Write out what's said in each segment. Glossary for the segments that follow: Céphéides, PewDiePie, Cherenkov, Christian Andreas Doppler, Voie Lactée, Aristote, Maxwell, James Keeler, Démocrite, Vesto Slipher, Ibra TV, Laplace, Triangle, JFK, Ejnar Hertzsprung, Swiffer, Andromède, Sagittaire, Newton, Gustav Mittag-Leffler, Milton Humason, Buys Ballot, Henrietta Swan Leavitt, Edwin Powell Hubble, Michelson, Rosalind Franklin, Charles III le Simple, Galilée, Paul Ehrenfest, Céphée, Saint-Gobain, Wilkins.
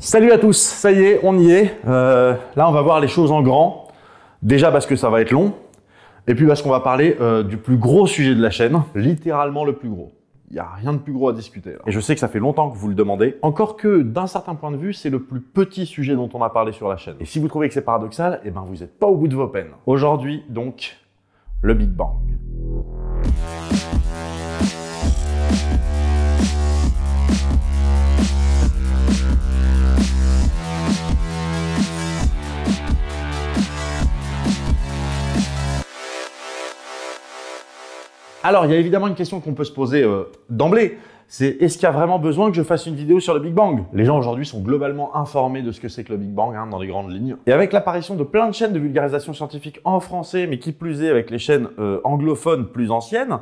Salut à tous, ça y est, on y est. Là, on va voir les choses en grand. Déjà parce que ça va être long. Et puis parce qu'on va parler du plus gros sujet de la chaîne. Littéralement le plus gros. Il n'y a rien de plus gros à discuter. Là. Et je sais que ça fait longtemps que vous le demandez. Encore que, d'un certain point de vue, c'est le plus petit sujet dont on a parlé sur la chaîne. Et si vous trouvez que c'est paradoxal, eh ben vous n'êtes pas au bout de vos peines. Aujourd'hui, donc, le Big Bang. Alors, il y a évidemment une question qu'on peut se poser d'emblée, c'est est-ce qu'il y a vraiment besoin que je fasse une vidéo sur le Big Bang? Les gens aujourd'hui sont globalement informés de ce que c'est que le Big Bang, hein, dans les grandes lignes. Et avec l'apparition de plein de chaînes de vulgarisation scientifique en français, mais qui plus est avec les chaînes anglophones plus anciennes,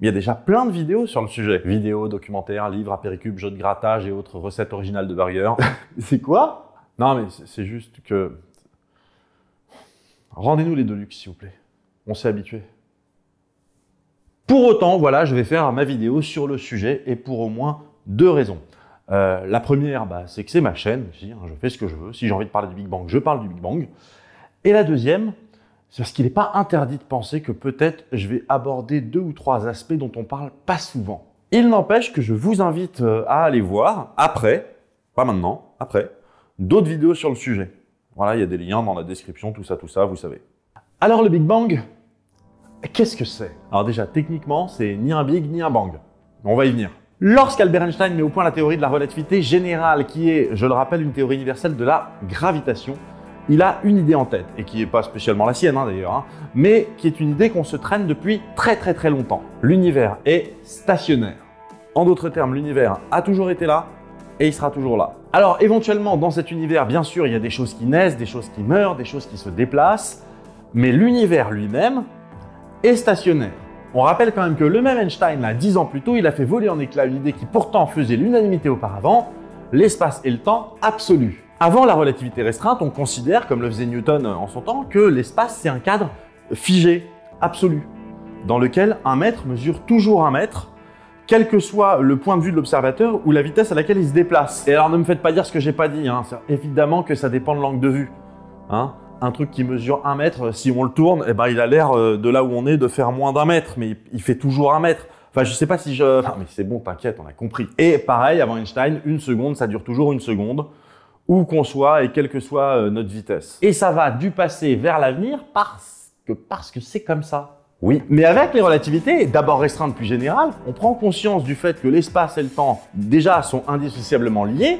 il y a déjà plein de vidéos sur le sujet. Vidéos, documentaires, livres à péricube, jeux de grattage et autres recettes originales de burgers. C'est quoi? Non mais c'est juste que... Rendez-nous les Deluxe, s'il vous plaît. On s'est habitué. Pour autant, voilà, je vais faire ma vidéo sur le sujet et pour au moins deux raisons. La première, c'est que c'est ma chaîne, je fais ce que je veux. Si j'ai envie de parler du Big Bang, je parle du Big Bang. Et la deuxième, c'est parce qu'il n'est pas interdit de penser que peut-être je vais aborder deux ou trois aspects dont on parle pas souvent. Il n'empêche que je vous invite à aller voir après, pas maintenant, après, d'autres vidéos sur le sujet. Voilà, il y a des liens dans la description, tout ça, vous savez. Alors le Big Bang, qu'est-ce que c'est? Alors déjà, techniquement, c'est ni un big ni un bang. On va y venir. Lorsqu'Albert Einstein met au point la théorie de la relativité générale, qui est, je le rappelle, une théorie universelle de la gravitation, il a une idée en tête, et qui n'est pas spécialement la sienne, hein, d'ailleurs, hein, mais qui est une idée qu'on se traîne depuis très longtemps. L'univers est stationnaire. En d'autres termes, l'univers a toujours été là, et il sera toujours là. Alors éventuellement, dans cet univers, bien sûr, il y a des choses qui naissent, des choses qui meurent, des choses qui se déplacent, mais l'univers lui-même est stationnaire. On rappelle quand même que le même Einstein, là, 10 ans plus tôt, il a fait voler en éclats une idée qui pourtant faisait l'unanimité auparavant, l'espace et le temps absolu. Avant la relativité restreinte, on considère, comme le faisait Newton en son temps, que l'espace c'est un cadre figé, absolu, dans lequel un mètre mesure toujours un mètre, quel que soit le point de vue de l'observateur ou la vitesse à laquelle il se déplace. Et alors ne me faites pas dire ce que j'ai pas dit, hein. Évidemment que ça dépend de l'angle de vue. Hein. Un truc qui mesure 1 mètre, si on le tourne, eh ben, il a l'air de là où on est de faire moins d'un mètre, mais il fait toujours 1 mètre. Enfin, je sais pas si je... Non, mais c'est bon, t'inquiète, on a compris. Et pareil, avant Einstein, une seconde, ça dure toujours une seconde, où qu'on soit et quelle que soit notre vitesse. Et ça va du passé vers l'avenir parce que c'est comme ça. Oui, mais avec les relativités, d'abord restreintes puis générales, on prend conscience du fait que l'espace et le temps, déjà, sont indissociablement liés,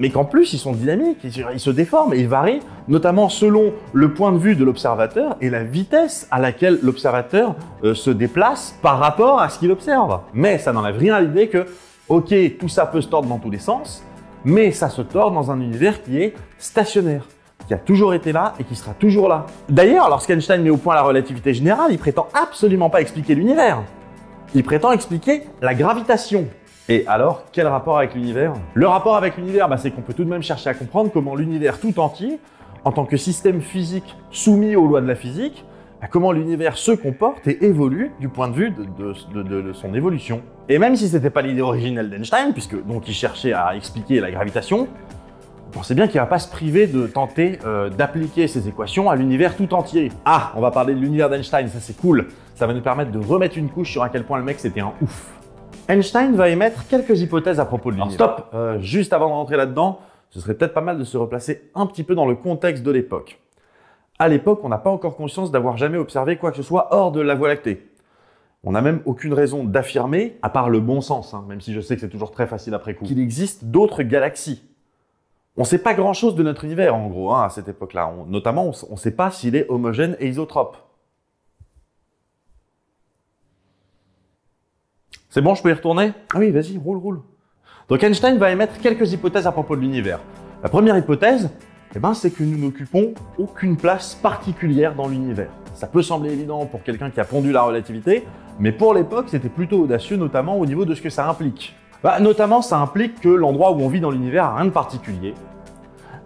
mais qu'en plus, ils sont dynamiques, ils se déforment et ils varient, notamment selon le point de vue de l'observateur et la vitesse à laquelle l'observateur se déplace par rapport à ce qu'il observe. Mais ça n'enlève rien à l'idée que, ok, tout ça peut se tordre dans tous les sens, mais ça se tord dans un univers qui est stationnaire, qui a toujours été là et qui sera toujours là. D'ailleurs, lorsqu'Einstein met au point la relativité générale, il prétend absolument pas expliquer l'univers. Il prétend expliquer la gravitation. Et alors, quel rapport avec l'univers? Le rapport avec l'univers, c'est qu'on peut tout de même chercher à comprendre comment l'univers tout entier, en tant que système physique soumis aux lois de la physique, comment l'univers se comporte et évolue du point de vue de son évolution. Et même si c'était pas l'idée originelle d'Einstein, puisque donc il cherchait à expliquer la gravitation, on sait bien qu'il va pas se priver de tenter d'appliquer ces équations à l'univers tout entier. Ah, on va parler de l'univers d'Einstein, ça c'est cool, ça va nous permettre de remettre une couche sur à quel point le mec c'était un ouf. Einstein va émettre quelques hypothèses à propos de l'univers. Stop, juste avant de rentrer là-dedans, ce serait peut-être pas mal de se replacer un petit peu dans le contexte de l'époque. À l'époque, on n'a pas encore conscience d'avoir jamais observé quoi que ce soit hors de la Voie lactée. On n'a même aucune raison d'affirmer, à part le bon sens, hein, même si je sais que c'est toujours très facile après coup, qu'il existe d'autres galaxies. On ne sait pas grand-chose de notre univers, en gros, hein, à cette époque-là. Notamment, on ne sait pas s'il est homogène et isotrope. C'est bon, je peux y retourner? Ah oui, vas-y, roule. Donc Einstein va émettre quelques hypothèses à propos de l'univers. La première hypothèse, c'est que nous n'occupons aucune place particulière dans l'univers. Ça peut sembler évident pour quelqu'un qui a pondu la relativité, mais pour l'époque, c'était plutôt audacieux, notamment au niveau de ce que ça implique. Notamment, ça implique que l'endroit où on vit dans l'univers n'a rien de particulier.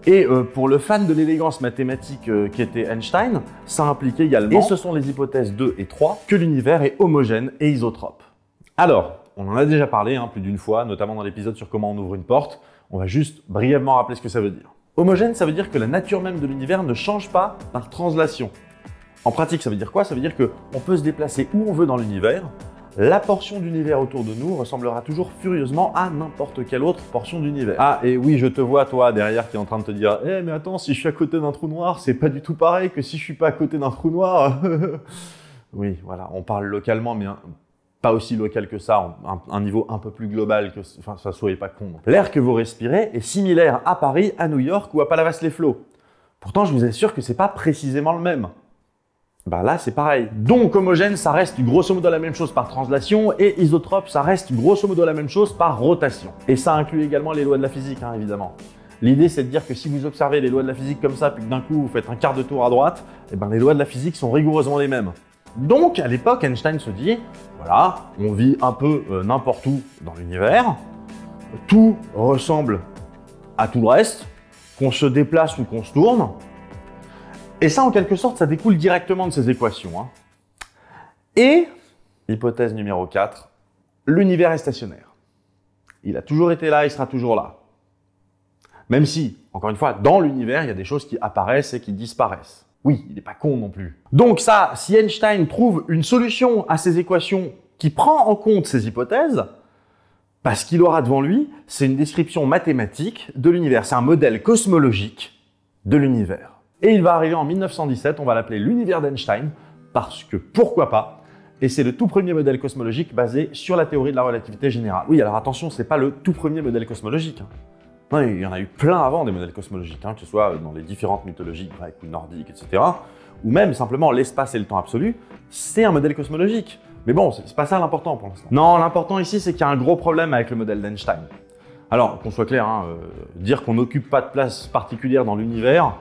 Et pour le fan de l'élégance mathématique qu'était Einstein, ça impliquait également, et ce sont les hypothèses 2 et 3, que l'univers est homogène et isotrope. Alors, on en a déjà parlé plus d'une fois, notamment dans l'épisode sur comment on ouvre une porte. On va juste brièvement rappeler ce que ça veut dire. Homogène, ça veut dire que la nature même de l'univers ne change pas par translation. En pratique, ça veut dire quoi? Ça veut dire qu'on peut se déplacer où on veut dans l'univers. La portion d'univers autour de nous ressemblera toujours furieusement à n'importe quelle autre portion d'univers. Ah, et oui, je te vois, toi, derrière, qui est en train de te dire « Eh, mais attends, si je suis à côté d'un trou noir, c'est pas du tout pareil que si je suis pas à côté d'un trou noir. » Oui, voilà, on parle localement, mais pas aussi local que ça, un niveau un peu plus global, que, enfin, ça, soyez pas con. L'air que vous respirez est similaire à Paris, à New York ou à Palavas-les-Flots. Pourtant, je vous assure que c'est pas précisément le même. Ben là, c'est pareil. Donc, homogène, ça reste grosso modo la même chose par translation, et isotrope, ça reste grosso modo la même chose par rotation. Et ça inclut également les lois de la physique, hein, évidemment. L'idée, c'est de dire que si vous observez les lois de la physique comme ça, puis que d'un coup, vous faites un quart de tour à droite, eh ben, les lois de la physique sont rigoureusement les mêmes. Donc, à l'époque, Einstein se dit, voilà, on vit un peu n'importe où dans l'univers, tout ressemble à tout le reste, qu'on se déplace ou qu'on se tourne, et ça, en quelque sorte, ça découle directement de ces équations. Hein. Et, hypothèse numéro 4, l'univers est stationnaire. Il a toujours été là, il sera toujours là. Même si, encore une fois, dans l'univers, il y a des choses qui apparaissent et qui disparaissent. Oui, il n'est pas con non plus. Donc ça, si Einstein trouve une solution à ces équations qui prend en compte ces hypothèses, bah, ce qu'il aura devant lui, c'est une description mathématique de l'univers. C'est un modèle cosmologique de l'univers. Et il va arriver en 1917, on va l'appeler l'univers d'Einstein, parce que pourquoi pas? Et c'est le tout premier modèle cosmologique basé sur la théorie de la relativité générale. Oui, alors attention, c'est pas le tout premier modèle cosmologique. Non, il y en a eu plein avant des modèles cosmologiques, hein, que ce soit dans les différentes mythologies grecques ou nordiques, etc. Ou même simplement l'espace et le temps absolu, c'est un modèle cosmologique. Mais bon, c'est pas ça l'important pour l'instant. Non, l'important ici, c'est qu'il y a un gros problème avec le modèle d'Einstein. Alors, qu'on soit clair, hein, dire qu'on n'occupe pas de place particulière dans l'univers,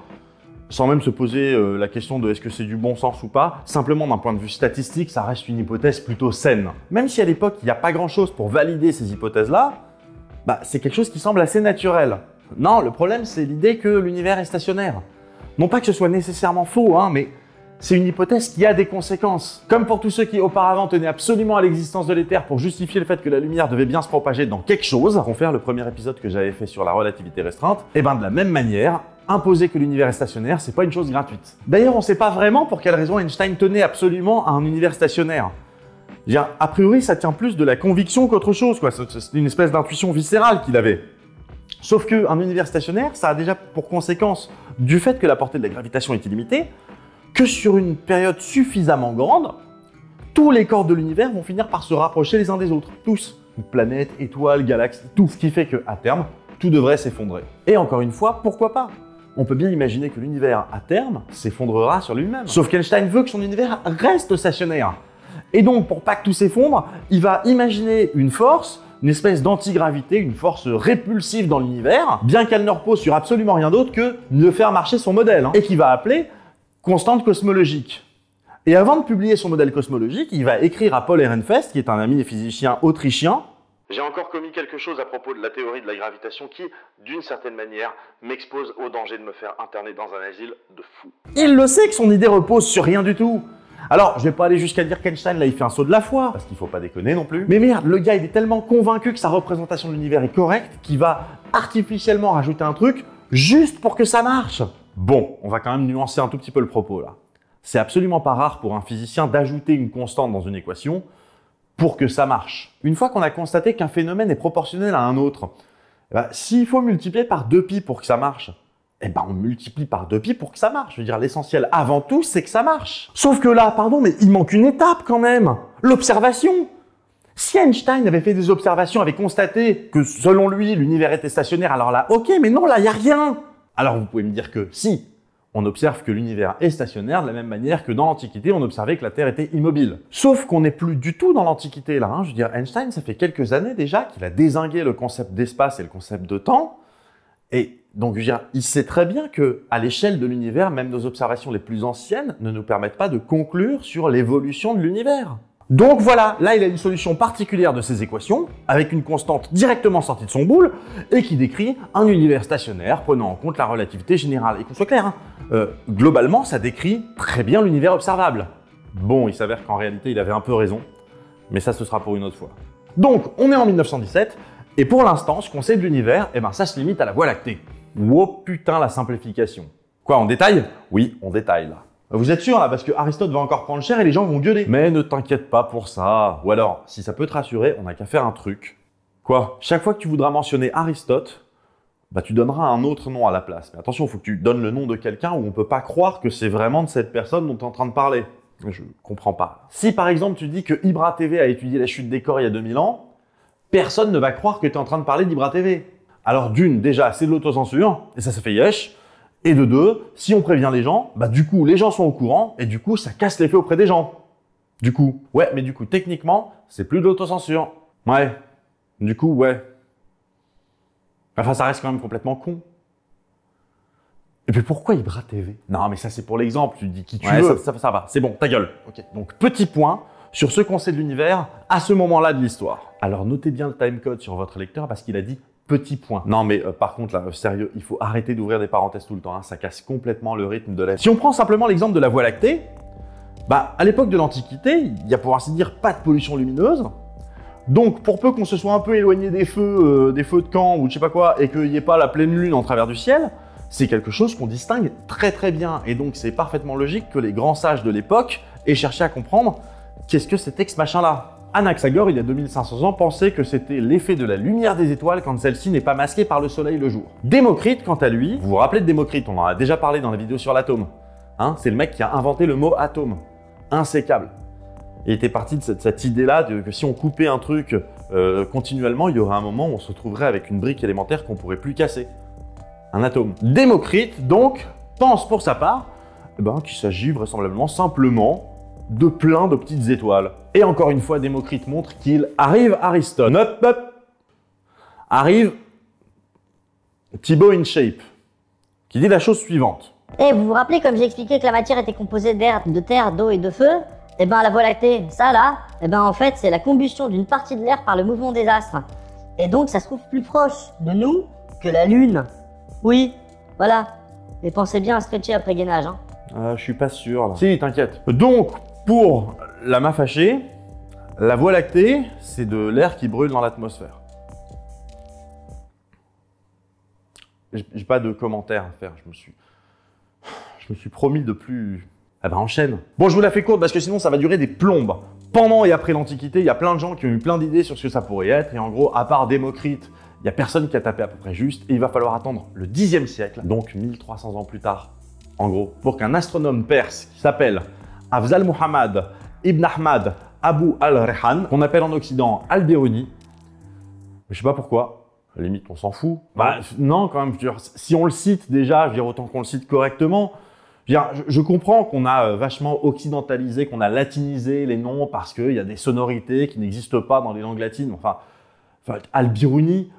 sans même se poser la question de est-ce que c'est du bon sens ou pas, simplement d'un point de vue statistique, ça reste une hypothèse plutôt saine. Même si à l'époque, il n'y a pas grand-chose pour valider ces hypothèses-là, bah, c'est quelque chose qui semble assez naturel. Non, le problème, c'est l'idée que l'univers est stationnaire. Non pas que ce soit nécessairement faux, hein, mais c'est une hypothèse qui a des conséquences. Comme pour tous ceux qui auparavant tenaient absolument à l'existence de l'éther pour justifier le fait que la lumière devait bien se propager dans quelque chose, à refaire le premier épisode que j'avais fait sur la relativité restreinte, et bien de la même manière, imposer que l'univers est stationnaire, c'est pas une chose gratuite. D'ailleurs, on ne sait pas vraiment pour quelle raison Einstein tenait absolument à un univers stationnaire. Dire, a priori, ça tient plus de la conviction qu'autre chose, quoi. C'est une espèce d'intuition viscérale qu'il avait. Sauf qu'un univers stationnaire, ça a déjà pour conséquence, du fait que la portée de la gravitation est illimitée, que sur une période suffisamment grande, tous les corps de l'univers vont finir par se rapprocher les uns des autres. Tous. Planètes, étoiles, galaxies, tout. Ce qui fait qu'à terme, tout devrait s'effondrer. Et encore une fois, pourquoi pas? On peut bien imaginer que l'univers, à terme, s'effondrera sur lui-même. Sauf qu'Einstein veut que son univers reste stationnaire. Et donc, pour pas que tout s'effondre, il va imaginer une force, une espèce d'antigravité, une force répulsive dans l'univers, bien qu'elle ne repose sur absolument rien d'autre que de faire marcher son modèle, hein, et qu'il va appeler constante cosmologique. Et avant de publier son modèle cosmologique, il va écrire à Paul Ehrenfest, qui est un ami physicien autrichien, j'ai encore commis quelque chose à propos de la théorie de la gravitation qui, d'une certaine manière, m'expose au danger de me faire interner dans un asile de fous. Il le sait que son idée repose sur rien du tout. Alors, je vais pas aller jusqu'à dire qu'Einstein, là, il fait un saut de la foi, parce qu'il faut pas déconner non plus. Mais merde, le gars, il est tellement convaincu que sa représentation de l'univers est correcte qu'il va artificiellement rajouter un truc juste pour que ça marche. Bon, on va quand même nuancer un tout petit peu le propos, là. C'est absolument pas rare pour un physicien d'ajouter une constante dans une équation, pour que ça marche. Une fois qu'on a constaté qu'un phénomène est proportionnel à un autre, eh ben, s'il faut multiplier par 2π pour que ça marche, eh ben, on multiplie par 2π pour que ça marche. Je veux dire, l'essentiel avant tout, c'est que ça marche. Sauf que là, pardon, mais il manque une étape quand même. L'observation. Si Einstein avait fait des observations, avait constaté que selon lui, l'univers était stationnaire, alors là, ok, mais non, là, il n'y a rien. Alors vous pouvez me dire que si, on observe que l'univers est stationnaire de la même manière que dans l'Antiquité, on observait que la Terre était immobile. Sauf qu'on n'est plus du tout dans l'Antiquité là. Hein. Je veux dire, Einstein, ça fait quelques années déjà qu'il a dézingué le concept d'espace et le concept de temps. Et donc, je veux dire, il sait très bien qu'à l'échelle de l'univers, même nos observations les plus anciennes ne nous permettent pas de conclure sur l'évolution de l'univers. Donc voilà, là, il a une solution particulière de ces équations, avec une constante directement sortie de son boule, et qui décrit un univers stationnaire prenant en compte la relativité générale. Et qu'on soit clair, hein, globalement, ça décrit très bien l'univers observable. Bon, il s'avère qu'en réalité, il avait un peu raison, mais ça, ce sera pour une autre fois. Donc, on est en 1917, Et pour l'instant, ce qu'on sait de l'univers, eh ben ça se limite à la Voie lactée. Wow, putain, la simplification. Quoi, on détaille? Oui, on détaille là. Vous êtes sûr là, parce que Aristote va encore prendre cher et les gens vont gueuler. Mais ne t'inquiète pas pour ça. Ou alors, si ça peut te rassurer, on n'a qu'à faire un truc. Quoi? Chaque fois que tu voudras mentionner Aristote, bah tu donneras un autre nom à la place. Mais attention, il faut que tu donnes le nom de quelqu'un où on peut pas croire que c'est vraiment de cette personne dont tu es en train de parler. Je comprends pas. Si par exemple tu dis que Ibra TV a étudié la chute des corps il y a 2000 ans, personne ne va croire que tu es en train de parler d'Ibra TV. Alors d'une, déjà, c'est de l'autocensure, et ça fait yesh. Et de deux, si on prévient les gens, bah du coup, les gens sont au courant, et du coup, ça casse l'effet auprès des gens. Du coup. Ouais, mais du coup, techniquement, c'est plus de l'autocensure. Ouais. Du coup, ouais. Enfin, ça reste quand même complètement con. Et puis pourquoi Ibra TV? Non, mais ça, c'est pour l'exemple, tu dis qui tu veux. Ça va, c'est bon, ta gueule. Okay. Donc, petit point sur ce qu'on sait de l'univers à ce moment-là de l'histoire. Alors, notez bien le timecode sur votre lecteur parce qu'il a dit petit point. Non, mais par contre, là, sérieux, il faut arrêter d'ouvrir des parenthèses tout le temps, hein, ça casse complètement le rythme de la... Si on prend simplement l'exemple de la Voie lactée, bah, à l'époque de l'Antiquité, il y a pour ainsi dire pas de pollution lumineuse. Donc, pour peu qu'on se soit un peu éloigné des feux de camp ou je sais pas quoi, et qu'il n'y ait pas la pleine lune en travers du ciel, c'est quelque chose qu'on distingue très très bien. Et donc, c'est parfaitement logique que les grands sages de l'époque aient cherché à comprendre qu'est-ce que c'était que ce machin-là. Anaxagore, il y a 2500 ans, pensait que c'était l'effet de la lumière des étoiles quand celle-ci n'est pas masquée par le soleil le jour. Démocrite, quant à lui, vous vous rappelez de Démocrite, on en a déjà parlé dans la vidéo sur l'atome. Hein, c'est le mec qui a inventé le mot atome. Insécable. Il était parti de cette idée-là que si on coupait un truc continuellement, il y aurait un moment où on se retrouverait avec une brique élémentaire qu'on ne pourrait plus casser. Un atome. Démocrite, donc, pense pour sa part qu'il s'agit vraisemblablement simplement de plein de petites étoiles. Et encore une fois, Démocrite montre qu'il arrive Aristote. Hop, hop. Arrive Thibaut in shape, qui dit la chose suivante. Et vous vous rappelez comme j'ai expliqué que la matière était composée d'air, de terre, d'eau et de feu? Eh ben la Voie lactée, ça là, eh ben en fait c'est la combustion d'une partie de l'air par le mouvement des astres. Et donc ça se trouve plus proche de nous que la Lune. Oui, voilà. Mais pensez bien à stretcher après gainage. Hein. Je suis pas sûr là. Si, t'inquiète. Donc, pour la main fâchée, la Voie lactée, c'est de l'air qui brûle dans l'atmosphère. J'ai pas de commentaire à faire, je me suis promis de plus... Ah bah enchaîne. Bon, je vous la fais courte parce que sinon ça va durer des plombes. Pendant et après l'Antiquité, il y a plein de gens qui ont eu plein d'idées sur ce que ça pourrait être, et en gros, à part Démocrite, il n'y a personne qui a tapé à peu près juste, et il va falloir attendre le Xe siècle, donc 1300 ans plus tard, en gros, pour qu'un astronome perse qui s'appelle Afzal Muhammad Ibn Ahmad Abu al-Rehan, qu'on appelle en Occident al-Biruni, je sais pas pourquoi, à la limite on s'en fout. Bah non quand même, si on le cite déjà, je veux dire autant qu'on le cite correctement. Je comprends qu'on a vachement occidentalisé, qu'on a latinisé les noms parce qu'il y a des sonorités qui n'existent pas dans les langues latines. Enfin al-Biruni,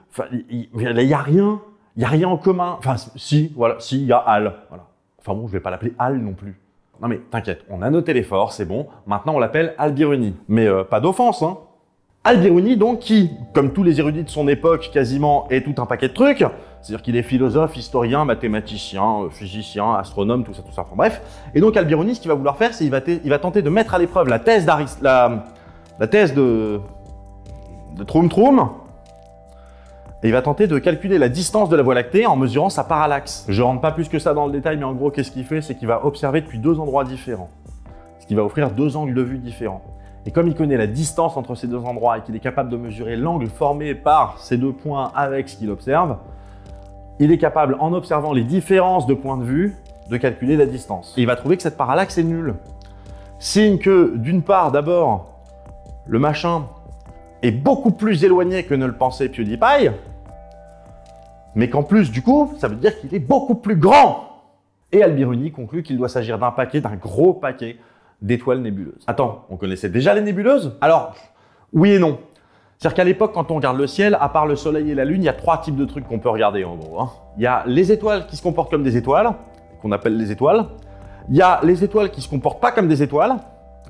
il n'y a rien, il n'y a rien en commun. Enfin si, voilà, si, il y a al, voilà. Enfin bon, je ne vais pas l'appeler Al non plus. Non mais t'inquiète, on a noté l'effort, c'est bon. Maintenant, on l'appelle al-Biruni. Mais pas d'offense, hein. Al-Biruni, donc, qui, comme tous les érudits de son époque, quasiment, est tout un paquet de trucs. C'est-à-dire qu'il est philosophe, historien, mathématicien, physicien, astronome, tout ça, tout ça. Enfin bref. Et donc, al-Biruni, ce qu'il va vouloir faire, c'est qu'il va tenter de mettre à l'épreuve la thèse d'Aristote, la thèse de Troum Troum. Et il va tenter de calculer la distance de la Voie lactée en mesurant sa parallaxe. Je ne rentre pas plus que ça dans le détail, mais en gros, qu'est-ce qu'il fait? C'est qu'il va observer depuis deux endroits différents. Ce qui va offrir deux angles de vue différents. Et comme il connaît la distance entre ces deux endroits et qu'il est capable de mesurer l'angle formé par ces deux points avec ce qu'il observe, il est capable, en observant les différences de points de vue, de calculer la distance. Et il va trouver que cette parallaxe est nulle. Signe que, d'une part, d'abord, le machin est beaucoup plus éloigné que ne le pensait PewDiePie, mais qu'en plus, du coup, ça veut dire qu'il est beaucoup plus grand. Et al-Biruni conclut qu'il doit s'agir d'un paquet, d'un gros paquet d'étoiles nébuleuses. Attends, on connaissait déjà les nébuleuses? Alors, oui et non. C'est-à-dire qu'à l'époque, quand on regarde le ciel, à part le soleil et la lune, il y a trois types de trucs qu'on peut regarder, en gros. Hein. Il y a les étoiles qui se comportent comme des étoiles, qu'on appelle les étoiles. Il y a les étoiles qui se comportent pas comme des étoiles,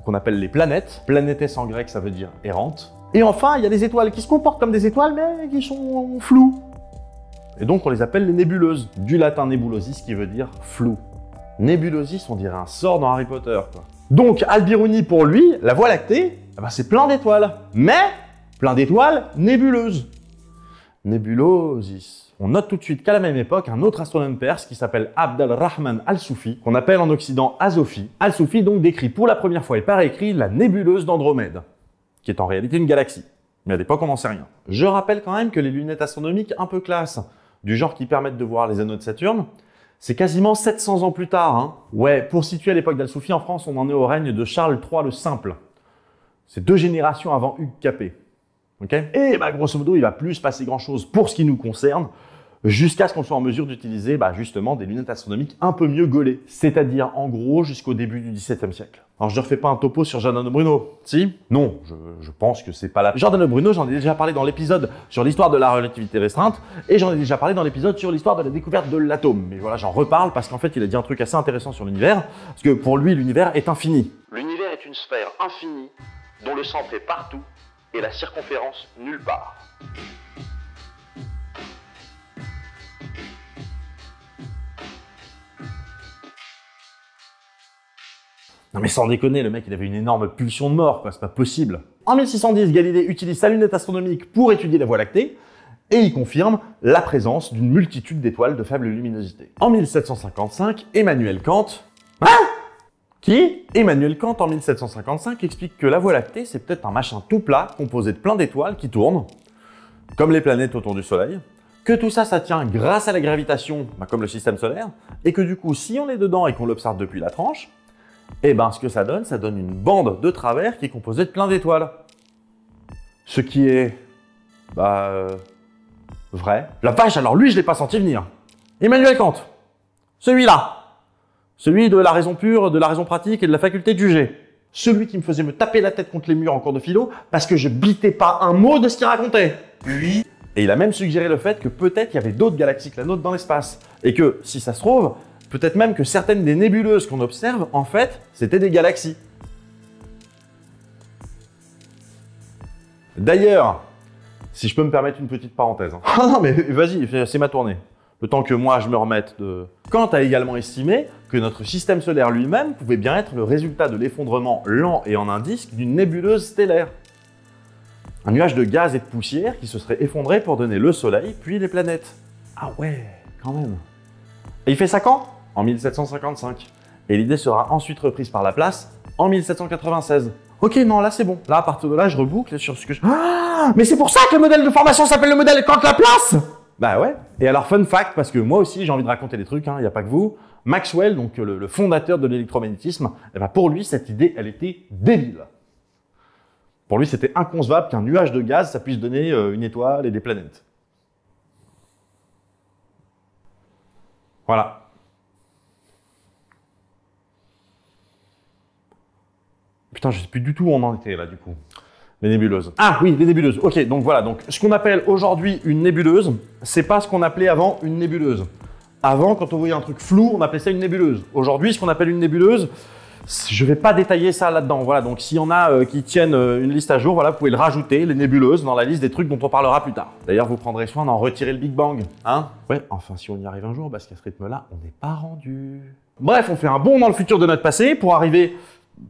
qu'on appelle les planètes. Planétès en grec, ça veut dire errante. Et enfin, il y a les étoiles qui se comportent comme des étoiles, mais qui sont floues. Et donc, on les appelle les nébuleuses. Du latin nébulosis, qui veut dire flou. Nébulosis, on dirait un sort dans Harry Potter, quoi. Donc, al-Biruni, pour lui, la Voie lactée, eh ben, c'est plein d'étoiles. Mais, plein d'étoiles nébuleuses. Nébulosis. On note tout de suite qu'à la même époque, un autre astronome perse qui s'appelle Abd al-Rahman al-Soufi, qu'on appelle en Occident Asofi, al-Soufi donc décrit pour la première fois et par écrit la nébuleuse d'Andromède, qui est en réalité une galaxie. Mais à l'époque, on n'en sait rien. Je rappelle quand même que les lunettes astronomiques un peu classe, du genre qui permettent de voir les anneaux de Saturne, c'est quasiment 700 ans plus tard. Hein. Ouais, pour situer à l'époque d'al-Soufi, en France, on en est au règne de Charles III le Simple. C'est 2 générations avant Hugues Capet. Okay. Et bah, grosso modo, il va plus se passer grand-chose pour ce qui nous concerne, jusqu'à ce qu'on soit en mesure d'utiliser justement des lunettes astronomiques un peu mieux gaulées. C'est-à-dire, en gros, jusqu'au début du XVIIe siècle. Alors, je ne refais pas un topo sur Giordano Bruno, si? Non, je pense que c'est pas la peine. Giordano Bruno, j'en ai déjà parlé dans l'épisode sur l'histoire de la relativité restreinte, et j'en ai déjà parlé dans l'épisode sur l'histoire de la découverte de l'atome. Mais voilà, j'en reparle parce qu'en fait, il a dit un truc assez intéressant sur l'univers, parce que pour lui, l'univers est infini. L'univers est une sphère infinie, dont le centre est partout, et la circonférence nulle part. Non mais sans déconner, le mec il avait une énorme pulsion de mort, quoi, c'est pas possible. En 1610, Galilée utilise sa lunette astronomique pour étudier la Voie lactée, et il confirme la présence d'une multitude d'étoiles de faible luminosité. En 1755, Emmanuel Kant... Hein? Qui? Emmanuel Kant, en 1755, explique que la Voie lactée, c'est peut-être un machin tout plat, composé de plein d'étoiles qui tournent, comme les planètes autour du Soleil, que tout ça, ça tient grâce à la gravitation, comme le système solaire, et que du coup, si on est dedans et qu'on l'observe depuis la tranche, eh ben, ce que ça donne une bande de travers qui est composée de plein d'étoiles. Ce qui est... vrai. La vache, alors lui, je l'ai pas senti venir. Emmanuel Kant. Celui-là. Celui de la raison pure, de la raison pratique et de la faculté de juger. Celui qui me faisait me taper la tête contre les murs en cours de philo parce que je bitais pas un mot de ce qu'il racontait. Lui. Et il a même suggéré le fait que peut-être il y avait d'autres galaxies que la nôtre dans l'espace. Et que, si ça se trouve, peut-être même que certaines des nébuleuses qu'on observe, en fait, c'était des galaxies. D'ailleurs, si je peux me permettre une petite parenthèse. Ah non mais vas-y, c'est ma tournée. Le temps que moi je me remette de... Kant a également estimé que notre système solaire lui-même pouvait bien être le résultat de l'effondrement lent et en un disque d'une nébuleuse stellaire. Un nuage de gaz et de poussière qui se serait effondré pour donner le Soleil, puis les planètes. Ah ouais, quand même. Et il fait ça quand? En 1755. Et l'idée sera ensuite reprise par Laplace en 1796. Ok, non, là c'est bon. Là, à partir de là, je reboucle sur ce que je... Ah, mais c'est pour ça que le modèle de formation s'appelle le modèle Kant-Laplace. Bah ouais. Et alors, fun fact, parce que moi aussi, j'ai envie de raconter des trucs, hein, y a pas que vous. Maxwell, donc le fondateur de l'électromagnétisme, eh ben pour lui, cette idée, elle était débile. Pour lui, c'était inconcevable qu'un nuage de gaz, ça puisse donner une étoile et des planètes. Voilà. Putain, je sais plus du tout où on en était, là, du coup. Les nébuleuses. Ah oui, les nébuleuses. Ok, donc voilà. Donc, ce qu'on appelle aujourd'hui une nébuleuse, c'est pas ce qu'on appelait avant une nébuleuse. Avant, quand on voyait un truc flou, on appelait ça une nébuleuse. Aujourd'hui, ce qu'on appelle une nébuleuse, je vais pas détailler ça là-dedans. Voilà, donc s'il y en a qui tiennent une liste à jour, voilà, vous pouvez le rajouter, les nébuleuses, dans la liste des trucs dont on parlera plus tard. D'ailleurs, vous prendrez soin d'en retirer le Big Bang, hein? Ouais, enfin, si on y arrive un jour, parce qu'à ce rythme-là, on n'est pas rendu. Bref, on fait un bond dans le futur de notre passé pour arriver...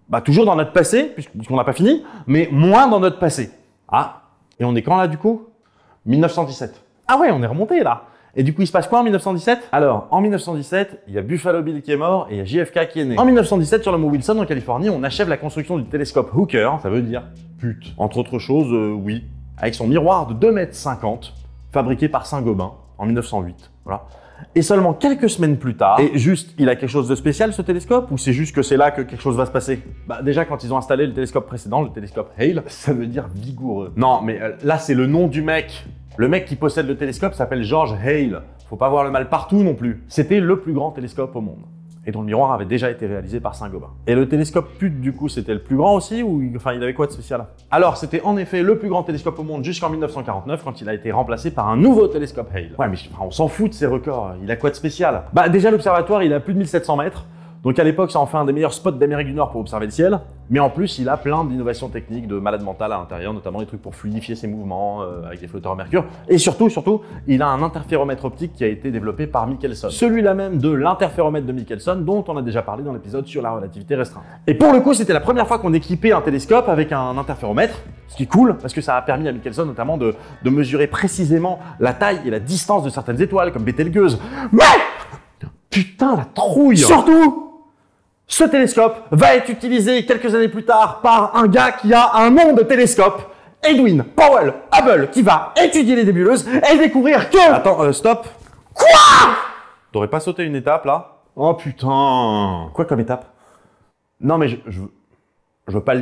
Bah, toujours dans notre passé, puisqu'on n'a pas fini, mais moins dans notre passé. Ah, et on est quand là du coup? 1917. Ah ouais, on est remonté là. Et du coup, il se passe quoi en 1917? Alors, en 1917, il y a Buffalo Bill qui est mort et il y a JFK qui est né. En 1917, sur le mont Wilson, en Californie, on achève la construction du télescope Hooker, ça veut dire pute. Entre autres choses, oui. Avec son miroir de 2,50 m, fabriqué par Saint-Gobain en 1908. Voilà. Et seulement quelques semaines plus tard, et juste, il a quelque chose de spécial ce télescope, ou c'est juste que c'est là que quelque chose va se passer? Bah déjà, quand ils ont installé le télescope précédent, le télescope Hale, ça veut dire vigoureux. Non, mais là, c'est le nom du mec. Le mec qui possède le télescope s'appelle George Hale. Faut pas voir le mal partout non plus. C'était le plus grand télescope au monde, et dont le miroir avait déjà été réalisé par Saint-Gobain. Et le télescope pute, du coup, c'était le plus grand aussi, ou enfin, il avait quoi de spécial? Alors, c'était en effet le plus grand télescope au monde jusqu'en 1949, quand il a été remplacé par un nouveau télescope Hale. Ouais, mais on s'en fout de ces records, il a quoi de spécial? Bah, déjà, l'observatoire, il a plus de 1700 mètres, Donc à l'époque, c'est enfin un des meilleurs spots d'Amérique du Nord pour observer le ciel, mais en plus, il a plein d'innovations techniques, de malades mentales à l'intérieur, notamment des trucs pour fluidifier ses mouvements avec des flotteurs à mercure, et surtout, il a un interféromètre optique qui a été développé par Michelson. Celui-là même de l'interféromètre de Michelson, dont on a déjà parlé dans l'épisode sur la relativité restreinte. Et pour le coup, c'était la première fois qu'on équipait un télescope avec un interféromètre, ce qui est cool, parce que ça a permis à Michelson notamment de mesurer précisément la taille et la distance de certaines étoiles, comme Bételgeuse. Mais putain, la trouille! Surtout, ce télescope va être utilisé quelques années plus tard par un gars qui a un nom de télescope, Edwin Powell Hubble, qui va étudier les nébuleuses et découvrir que... Attends, stop. Quoi? T'aurais pas sauté une étape, là? Oh putain! Quoi comme étape? Non mais je veux pas le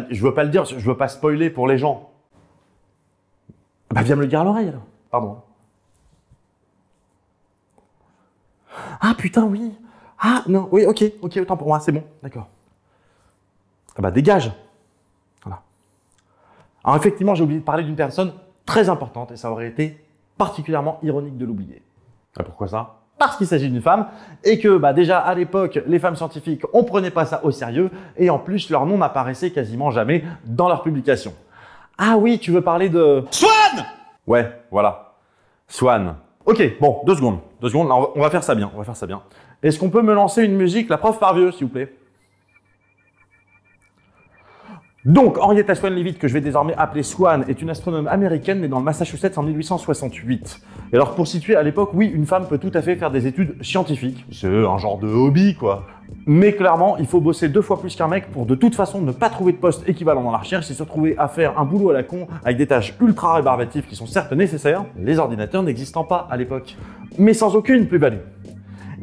dire, je veux pas spoiler pour les gens. Bah viens me le dire à l'oreille, alors. Pardon. Ah putain, oui. Ah non, oui, ok, autant pour moi, c'est bon, d'accord. Ah bah dégage. Voilà. Alors effectivement, j'ai oublié de parler d'une personne très importante et ça aurait été particulièrement ironique de l'oublier. Ah, pourquoi ça? Parce qu'il s'agit d'une femme et que bah, déjà à l'époque, les femmes scientifiques, on prenait pas ça au sérieux et en plus, leur nom n'apparaissait quasiment jamais dans leurs publications. Ah oui, tu veux parler de... Swan! Ouais, voilà. Swan. Ok, bon, deux secondes, là, on va faire ça bien, Est-ce qu'on peut me lancer une musique, la prof par vieux, s'il vous plaît? Donc, Henrietta Swan Leavitt, que je vais désormais appeler Swan, est une astronome américaine née dans le Massachusetts en 1868. Et alors, pour situer à l'époque, oui, une femme peut tout à fait faire des études scientifiques. C'est un genre de hobby, quoi. Mais clairement, il faut bosser 2 fois plus qu'un mec pour de toute façon ne pas trouver de poste équivalent dans la recherche et se retrouver à faire un boulot à la con avec des tâches ultra rébarbatives qui sont certes nécessaires, les ordinateurs n'existant pas à l'époque, mais sans aucune plus-value.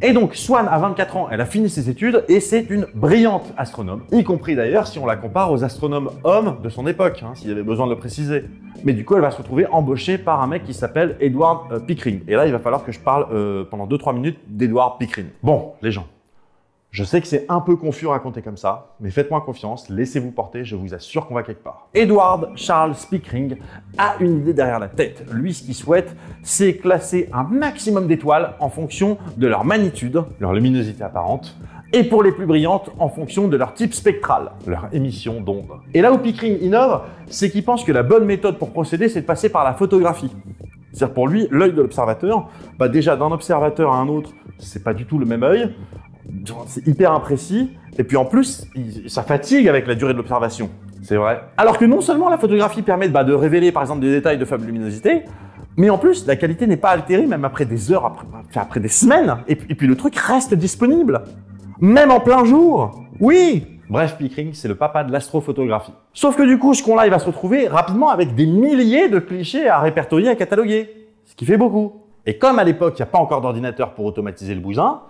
Et donc, Swan, à 24 ans, elle a fini ses études et c'est une brillante astronome, y compris d'ailleurs si on la compare aux astronomes hommes de son époque, hein, s'il y avait besoin de le préciser. Mais du coup, elle va se retrouver embauchée par un mec qui s'appelle Edward Pickering. Et là, il va falloir que je parle pendant 2-3 minutes d'Edward Pickering. Bon, les gens, je sais que c'est un peu confus à raconter comme ça, mais faites-moi confiance, laissez-vous porter, je vous assure qu'on va quelque part. Edward Charles Pickering a une idée derrière la tête. Lui, ce qu'il souhaite, c'est classer un maximum d'étoiles en fonction de leur magnitude, leur luminosité apparente, et pour les plus brillantes, en fonction de leur type spectral, leur émission d'ondes. Et là où Pickering innove, c'est qu'il pense que la bonne méthode pour procéder, c'est de passer par la photographie. C'est-à-dire pour lui, l'œil de l'observateur, bah déjà d'un observateur à un autre, c'est pas du tout le même œil, c'est hyper imprécis, et puis en plus, ça fatigue avec la durée de l'observation. C'est vrai. Alors que non seulement la photographie permet de révéler par exemple des détails de faible luminosité, mais en plus, la qualité n'est pas altérée même après des heures, après des semaines, et puis le truc reste disponible, même en plein jour. Oui! Bref, Pickering, c'est le papa de l'astrophotographie. Sauf que du coup, ce con-là, il va se retrouver rapidement avec des milliers de clichés à répertorier, à cataloguer. Ce qui fait beaucoup. Et comme à l'époque, il n'y a pas encore d'ordinateur pour automatiser le bousin,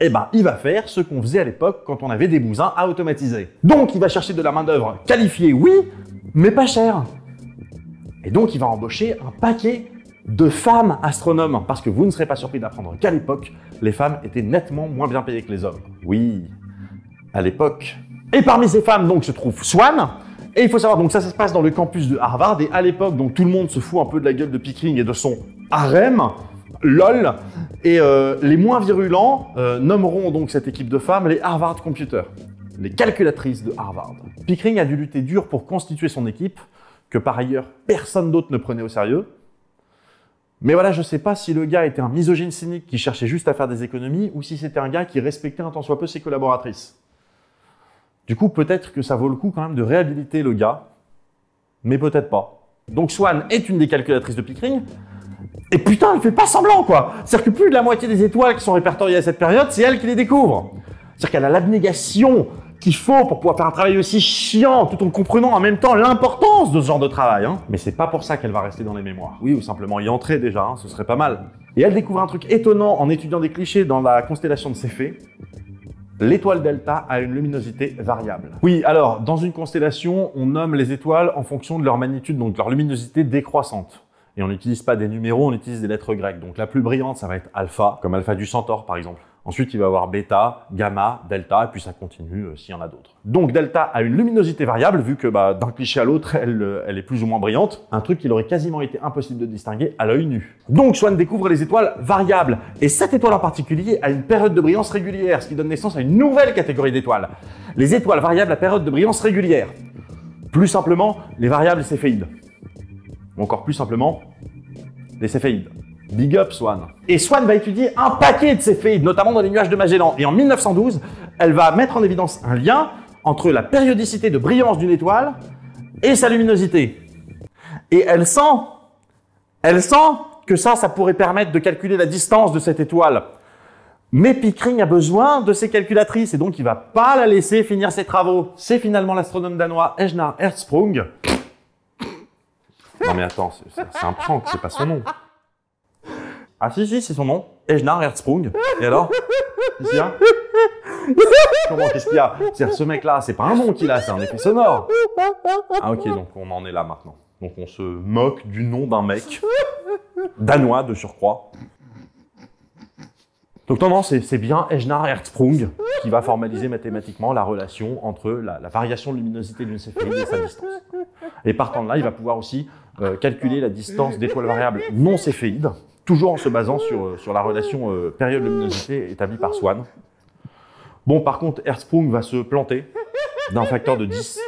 eh ben, il va faire ce qu'on faisait à l'époque quand on avait des bousins à automatiser. Donc, il va chercher de la main-d'œuvre qualifiée, oui, mais pas chère. Et donc, il va embaucher un paquet de femmes astronomes. Parce que vous ne serez pas surpris d'apprendre qu'à l'époque, les femmes étaient nettement moins bien payées que les hommes. Oui, à l'époque. Et parmi ces femmes, donc, se trouve Swan. Et il faut savoir, donc ça se passe dans le campus de Harvard. Et à l'époque, donc tout le monde se fout un peu de la gueule de Pickering et de son harem. LOL. Et les moins virulents nommeront donc cette équipe de femmes les Harvard Computers, les calculatrices de Harvard. Pickering a dû lutter dur pour constituer son équipe, que par ailleurs, personne d'autre ne prenait au sérieux. Mais voilà, je sais pas si le gars était un misogyne cynique qui cherchait juste à faire des économies ou si c'était un gars qui respectait un tant soit peu ses collaboratrices. Du coup, peut-être que ça vaut le coup quand même de réhabiliter le gars, mais peut-être pas. Donc Swan est une des calculatrices de Pickering, et putain, elle fait pas semblant, quoi. C'est-à-dire que plus de la moitié des étoiles qui sont répertoriées à cette période, c'est elle qui les découvre. C'est-à-dire qu'elle a l'abnégation qu'il faut pour pouvoir faire un travail aussi chiant, tout en comprenant en même temps l'importance de ce genre de travail. Hein. Mais c'est pas pour ça qu'elle va rester dans les mémoires. Oui, ou simplement y entrer déjà, hein, ce serait pas mal. Et elle découvre un truc étonnant en étudiant des clichés dans la constellation de Céphée. L'étoile delta a une luminosité variable. Oui, alors, dans une constellation, on nomme les étoiles en fonction de leur magnitude, donc de leur luminosité décroissante. Et on n'utilise pas des numéros, on utilise des lettres grecques. Donc la plus brillante, ça va être alpha, comme alpha du centaure, par exemple. Ensuite, il va y avoir bêta, gamma, delta, et puis ça continue s'il y en a d'autres. Donc delta a une luminosité variable, vu que d'un cliché à l'autre, elle est plus ou moins brillante, un truc qu'il aurait quasiment été impossible de distinguer à l'œil nu. Donc Swan découvre les étoiles variables, et cette étoile en particulier a une période de brillance régulière, ce qui donne naissance à une nouvelle catégorie d'étoiles. Les étoiles variables à période de brillance régulière. Plus simplement, les variables céphéides. Ou encore plus simplement, les céphéides. Big up Swan. Et Swan va étudier un paquet de céphéides, notamment dans les nuages de Magellan. Et en 1912, elle va mettre en évidence un lien entre la périodicité de brillance d'une étoile et sa luminosité. Et elle sent que ça pourrait permettre de calculer la distance de cette étoile. Mais Pickering a besoin de ses calculatrices et donc il va pas la laisser finir ses travaux. C'est finalement l'astronome danois Ejnar Hertzsprung. Non mais attends, c'est un prank, c'est pas son nom. Ah si, c'est son nom. Ejnar Hertzsprung. Et alors? Qu'est-ce qu'il y a? Comment, qu'est-ce qu'il y a? Ce mec-là, c'est pas un nom qu'il a, c'est un effet sonore. Ah ok, donc on en est là maintenant. Donc on se moque du nom d'un mec. Danois, de surcroît. Donc non, c'est bien Ejnar Hertzsprung qui va formaliser mathématiquement la relation entre la variation de luminosité d'une céphéide et sa distance. Et partant de là, il va pouvoir aussi calculer la distance d'étoiles variables non céphéides, toujours en se basant sur la relation période-luminosité établie par Swan. Bon, par contre, Hertzsprung va se planter d'un facteur de 10.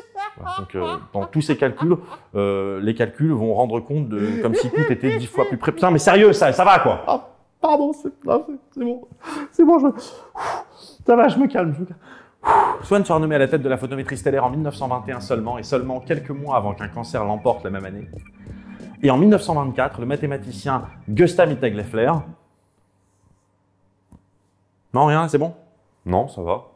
Donc, dans tous ces calculs, les calculs vont rendre compte de comme si tout était 10 fois plus près. Putain, mais sérieux, ça va, quoi. Oh, pardon, c'est bon, ça va, je me calme. Swan sera nommé à la tête de la photométrie stellaire en 1921 seulement, et seulement quelques mois avant qu'un cancer l'emporte la même année. Et en 1924, le mathématicien Gustav Mittag-Leffler... Non, rien, c'est bon? Non, ça va.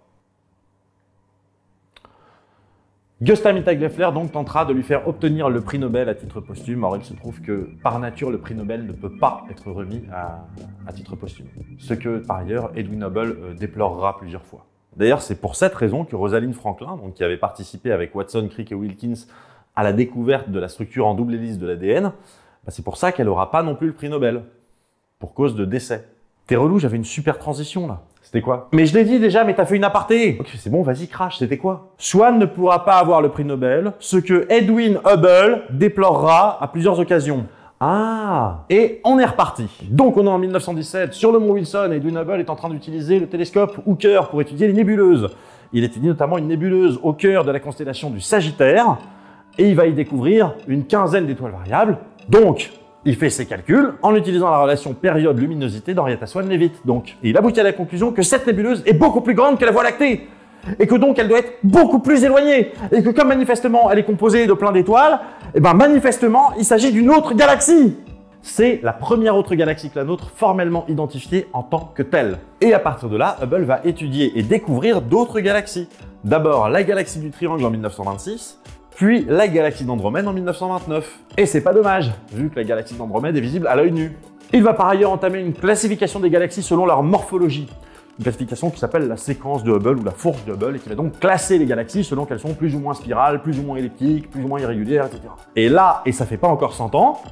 Gustav Mittag-Leffler donc tentera de lui faire obtenir le prix Nobel à titre posthume. Or, il se trouve que, par nature, le prix Nobel ne peut pas être remis à titre posthume. Ce que, par ailleurs, Edwin Hubble déplorera plusieurs fois. D'ailleurs, c'est pour cette raison que Rosalind Franklin, donc, qui avait participé avec Watson, Crick et Wilkins à la découverte de la structure en double hélice de l'ADN, c'est pour ça qu'elle n'aura pas non plus le prix Nobel, pour cause de décès. T'es relou, j'avais une super transition là. C'était quoi? Mais je l'ai dit déjà, mais t'as fait une aparté. Ok, c'est bon, vas-y, crash, c'était quoi? Swan ne pourra pas avoir le prix Nobel, ce que Edwin Hubble déplorera à plusieurs occasions. Ah! Et on est reparti. Donc on est en 1917, sur le mont Wilson, Edwin Hubble est en train d'utiliser le télescope Hooker pour étudier les nébuleuses. Il étudie notamment une nébuleuse au cœur de la constellation du Sagittaire, et il va y découvrir une quinzaine d'étoiles variables. Donc, il fait ses calculs en utilisant la relation période-luminosité d'Henrietta Swan Leavitt. Donc, et il aboutit à la conclusion que cette nébuleuse est beaucoup plus grande que la Voie lactée, et que donc elle doit être beaucoup plus éloignée, et que comme manifestement elle est composée de plein d'étoiles, et ben manifestement il s'agit d'une autre galaxie. C'est la première autre galaxie que la nôtre formellement identifiée en tant que telle. Et à partir de là, Hubble va étudier et découvrir d'autres galaxies. D'abord la galaxie du Triangle en 1926, puis la galaxie d'Andromède en 1929. Et c'est pas dommage, vu que la galaxie d'Andromède est visible à l'œil nu. Il va par ailleurs entamer une classification des galaxies selon leur morphologie. Une classification qui s'appelle la séquence de Hubble ou la fourche de Hubble, et qui va donc classer les galaxies selon qu'elles sont plus ou moins spirales, plus ou moins elliptiques, plus ou moins irrégulières, etc. Et là, et ça fait pas encore 100 ans,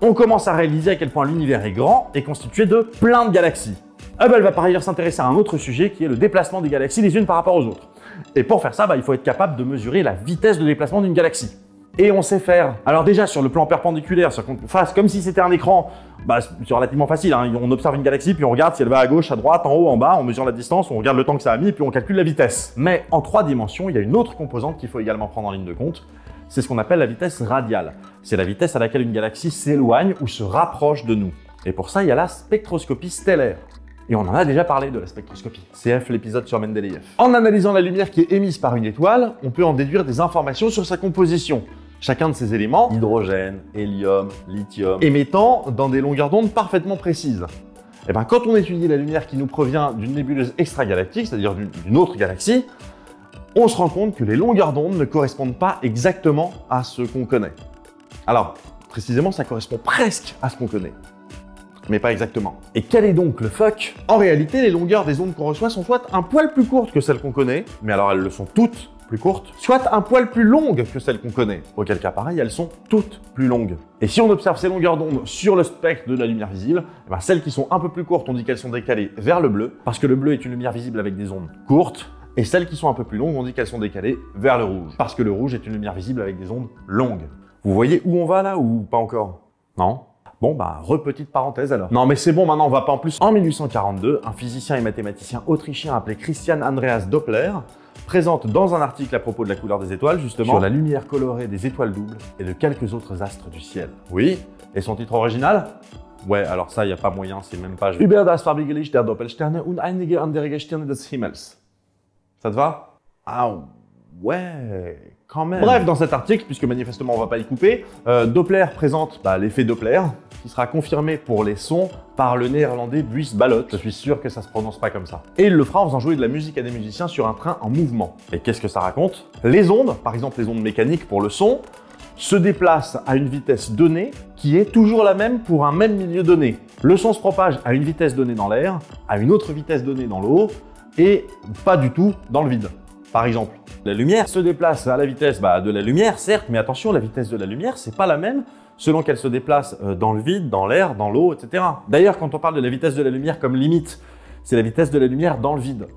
on commence à réaliser à quel point l'univers est grand et constitué de plein de galaxies. Hubble va par ailleurs s'intéresser à un autre sujet qui est le déplacement des galaxies les unes par rapport aux autres. Et pour faire ça, il faut être capable de mesurer la vitesse de déplacement d'une galaxie. Et on sait faire. Alors déjà, sur le plan perpendiculaire, sur face, comme si c'était un écran, c'est relativement facile, hein. On observe une galaxie, puis on regarde si elle va à gauche, à droite, en haut, en bas, on mesure la distance, on regarde le temps que ça a mis, puis on calcule la vitesse. Mais en 3 dimensions, il y a une autre composante qu'il faut également prendre en ligne de compte, c'est ce qu'on appelle la vitesse radiale. C'est la vitesse à laquelle une galaxie s'éloigne ou se rapproche de nous. Et pour ça, il y a la spectroscopie stellaire. Et on en a déjà parlé de la spectroscopie. CF, l'épisode sur Mendeleïev. En analysant la lumière qui est émise par une étoile, on peut en déduire des informations sur sa composition. Chacun de ces éléments, hydrogène, hélium, lithium, émettant dans des longueurs d'onde parfaitement précises. Et bien, quand on étudie la lumière qui nous provient d'une nébuleuse extragalactique, c'est-à-dire d'une autre galaxie, on se rend compte que les longueurs d'onde ne correspondent pas exactement à ce qu'on connaît. Alors, précisément, ça correspond presque à ce qu'on connaît, mais pas exactement. Et quel est donc le fuck? En réalité, les longueurs des ondes qu'on reçoit sont soit un poil plus courtes que celles qu'on connaît, mais alors elles le sont toutes plus courtes, soit un poil plus longues que celles qu'on connaît, auquel cas pareil, elles sont toutes plus longues. Et si on observe ces longueurs d'onde sur le spectre de la lumière visible, eh bien celles qui sont un peu plus courtes, on dit qu'elles sont décalées vers le bleu, parce que le bleu est une lumière visible avec des ondes courtes, et celles qui sont un peu plus longues, on dit qu'elles sont décalées vers le rouge, parce que le rouge est une lumière visible avec des ondes longues. Vous voyez où on va là ou pas encore? Non? Bon bah, repetite parenthèse alors. Non mais c'est bon, maintenant on va pas en plus. En 1842, un physicien et mathématicien autrichien appelé Christian Andreas Doppler présente dans un article à propos de la couleur des étoiles, justement, sur la lumière colorée des étoiles doubles et de quelques autres astres du ciel. Oui, et son titre original? Ouais, alors ça, y a pas moyen, c'est même pas... Über das Farbigewicht der Doppelsterne und einige andere Sterne des Himmels. Ça te va? Ah ouais... Quand même. Bref, dans cet article, puisque manifestement on va pas y couper, Doppler présente l'effet Doppler, qui sera confirmé pour les sons par le néerlandais Buys Ballot. Je suis sûr que ça se prononce pas comme ça. Et il le fera en faisant jouer de la musique à des musiciens sur un train en mouvement. Et qu'est-ce que ça raconte? Les ondes, par exemple les ondes mécaniques pour le son, se déplacent à une vitesse donnée qui est toujours la même pour un même milieu donné. Le son se propage à une vitesse donnée dans l'air, à une autre vitesse donnée dans l'eau, et pas du tout dans le vide. Par exemple, la lumière se déplace à la vitesse de la lumière, certes, mais attention, la vitesse de la lumière, c'est pas la même selon qu'elle se déplace dans le vide, dans l'air, dans l'eau, etc. D'ailleurs, quand on parle de la vitesse de la lumière comme limite, c'est la vitesse de la lumière dans le vide.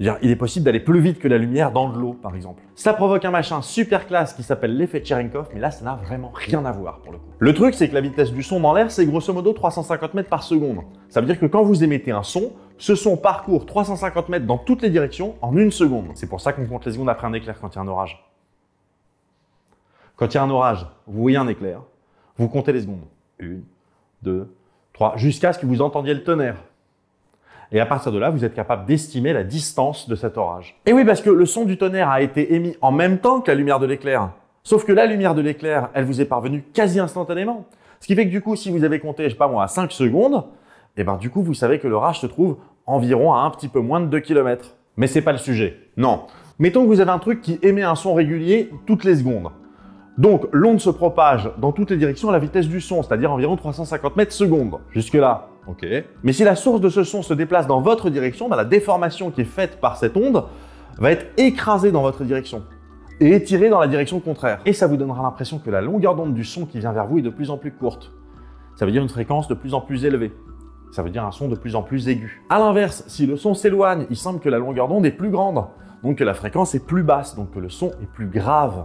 Il est possible d'aller plus vite que la lumière dans de l'eau, par exemple. Ça provoque un machin super classe qui s'appelle l'effet Cherenkov, mais là, ça n'a vraiment rien à voir, pour le coup. Le truc, c'est que la vitesse du son dans l'air, c'est grosso modo 350 mètres par seconde. Ça veut dire que quand vous émettez un son, ce son parcourt 350 mètres dans toutes les directions en une seconde. C'est pour ça qu'on compte les secondes après un éclair quand il y a un orage. Quand il y a un orage, vous voyez un éclair, vous comptez les secondes. 1, 2, 3, jusqu'à ce que vous entendiez le tonnerre. Et à partir de là, vous êtes capable d'estimer la distance de cet orage. Et oui, parce que le son du tonnerre a été émis en même temps que la lumière de l'éclair. Sauf que la lumière de l'éclair, elle vous est parvenue quasi instantanément. Ce qui fait que du coup, si vous avez compté, je sais pas moi, à 5 secondes, et ben du coup, vous savez que l'orage se trouve environ à un petit peu moins de 2 km. Mais c'est pas le sujet. Non. Mettons que vous avez un truc qui émet un son régulier toutes les secondes. Donc, l'onde se propage dans toutes les directions à la vitesse du son, c'est-à-dire environ 350 mètres secondes. Jusque-là. Ok. Mais si la source de ce son se déplace dans votre direction, la déformation qui est faite par cette onde va être écrasée dans votre direction et étirée dans la direction contraire. Et ça vous donnera l'impression que la longueur d'onde du son qui vient vers vous est de plus en plus courte. Ça veut dire une fréquence de plus en plus élevée. Ça veut dire un son de plus en plus aigu. À l'inverse, si le son s'éloigne, il semble que la longueur d'onde est plus grande, donc que la fréquence est plus basse, donc que le son est plus grave.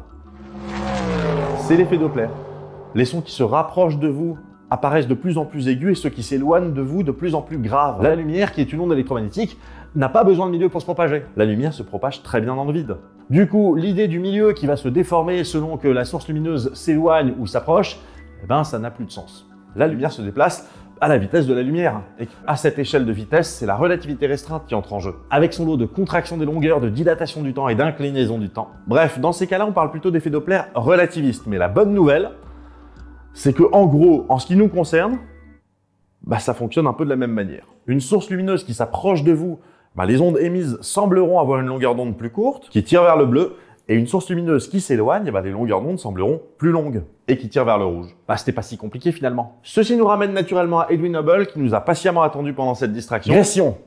C'est l'effet Doppler. Les sons qui se rapprochent de vous apparaissent de plus en plus aigus et ceux qui s'éloignent de vous de plus en plus graves. La lumière, qui est une onde électromagnétique, n'a pas besoin de milieu pour se propager. La lumière se propage très bien dans le vide. Du coup, l'idée du milieu qui va se déformer selon que la source lumineuse s'éloigne ou s'approche, eh ben, ça n'a plus de sens. La lumière se déplace à la vitesse de la lumière. Et à cette échelle de vitesse, c'est la relativité restreinte qui entre en jeu, avec son lot de contraction des longueurs, de dilatation du temps et d'inclinaison du temps. Bref, dans ces cas-là, on parle plutôt d'effet Doppler relativiste. Mais la bonne nouvelle, c'est que, en gros, en ce qui nous concerne, ça fonctionne un peu de la même manière. Une source lumineuse qui s'approche de vous, les ondes émises sembleront avoir une longueur d'onde plus courte, qui tire vers le bleu, et une source lumineuse qui s'éloigne, les longueurs d'onde sembleront plus longues, et qui tire vers le rouge. C'était pas si compliqué finalement. Ceci nous ramène naturellement à Edwin Hubble, qui nous a patiemment attendu pendant cette distraction. Gression.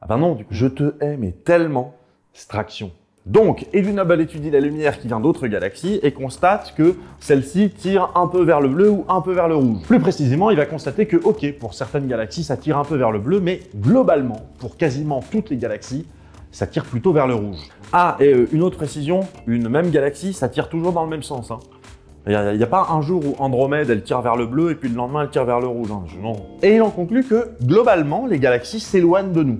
Ah ben non, du coup. Je te hais, mais tellement. Distraction. Donc, Edwin Hubble étudie la lumière qui vient d'autres galaxies et constate que celle-ci tire un peu vers le bleu ou un peu vers le rouge. Plus précisément, il va constater que, ok, pour certaines galaxies, ça tire un peu vers le bleu, mais globalement, pour quasiment toutes les galaxies, ça tire plutôt vers le rouge. Ah, et une autre précision, une même galaxie, ça tire toujours dans le même sens. Il n'y a pas un jour où Andromède, elle tire vers le bleu et puis le lendemain, elle tire vers le rouge. Non. Et il en conclut que, globalement, les galaxies s'éloignent de nous.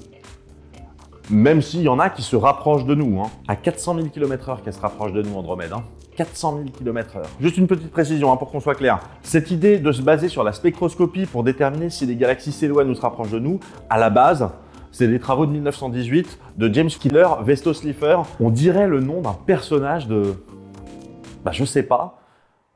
Même s'il y en a qui se rapprochent de nous. À 400 000 km/h qu'elle se rapproche de nous, Andromède. 400 000 km/h. Juste une petite précision pour qu'on soit clair. Cette idée de se baser sur la spectroscopie pour déterminer si les galaxies s'éloignent ou se rapprochent de nous, à la base, c'est des travaux de 1918 de James Keeler, Vesto Slipher. On dirait le nom d'un personnage de... je sais pas.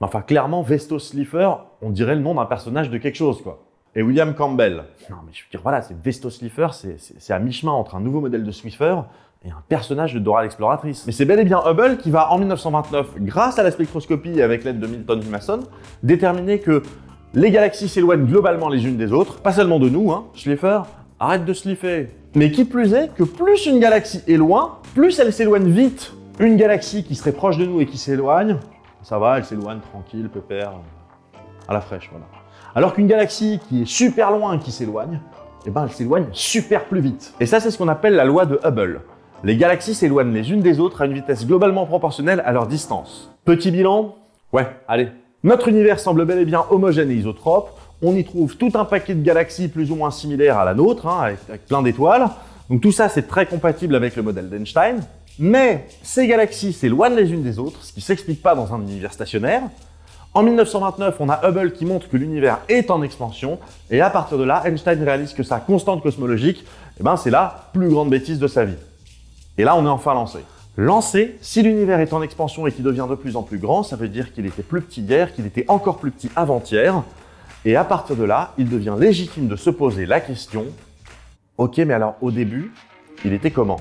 Enfin, clairement, Vesto Slipher, on dirait le nom d'un personnage de quelque chose, quoi. Et William Campbell. Non, mais je veux dire, voilà, c'est Vesto Slipher, c'est à mi-chemin entre un nouveau modèle de Swiffer et un personnage de Dora l'exploratrice. Mais c'est bel et bien Hubble qui va, en 1929, grâce à la spectroscopie et avec l'aide de Milton Humason, déterminer que les galaxies s'éloignent globalement les unes des autres, pas seulement de nous, Slipher, Arrête de se liffer. Mais qui plus est que plus une galaxie est loin, plus elle s'éloigne vite. Une galaxie qui serait proche de nous et qui s'éloigne, ça va, elle s'éloigne tranquille, pépère, à la fraîche, voilà. Alors qu'une galaxie qui est super loin, qui s'éloigne, eh ben, elle s'éloigne super plus vite. Et ça, c'est ce qu'on appelle la loi de Hubble. Les galaxies s'éloignent les unes des autres à une vitesse globalement proportionnelle à leur distance. Petit bilan? Ouais, allez. Notre univers semble bel et bien homogène et isotrope. On y trouve tout un paquet de galaxies plus ou moins similaires à la nôtre, hein, avec plein d'étoiles. Donc tout ça, c'est très compatible avec le modèle d'Einstein. Mais ces galaxies s'éloignent les unes des autres, ce qui ne s'explique pas dans un univers stationnaire. En 1929, on a Hubble qui montre que l'univers est en expansion, et à partir de là, Einstein réalise que sa constante cosmologique, eh ben, c'est la plus grande bêtise de sa vie. Et là, on est enfin lancé. Lancé, si l'univers est en expansion et qu'il devient de plus en plus grand, ça veut dire qu'il était plus petit hier, qu'il était encore plus petit avant-hier, et à partir de là, il devient légitime de se poser la question « Ok, mais alors au début, il était comment ?»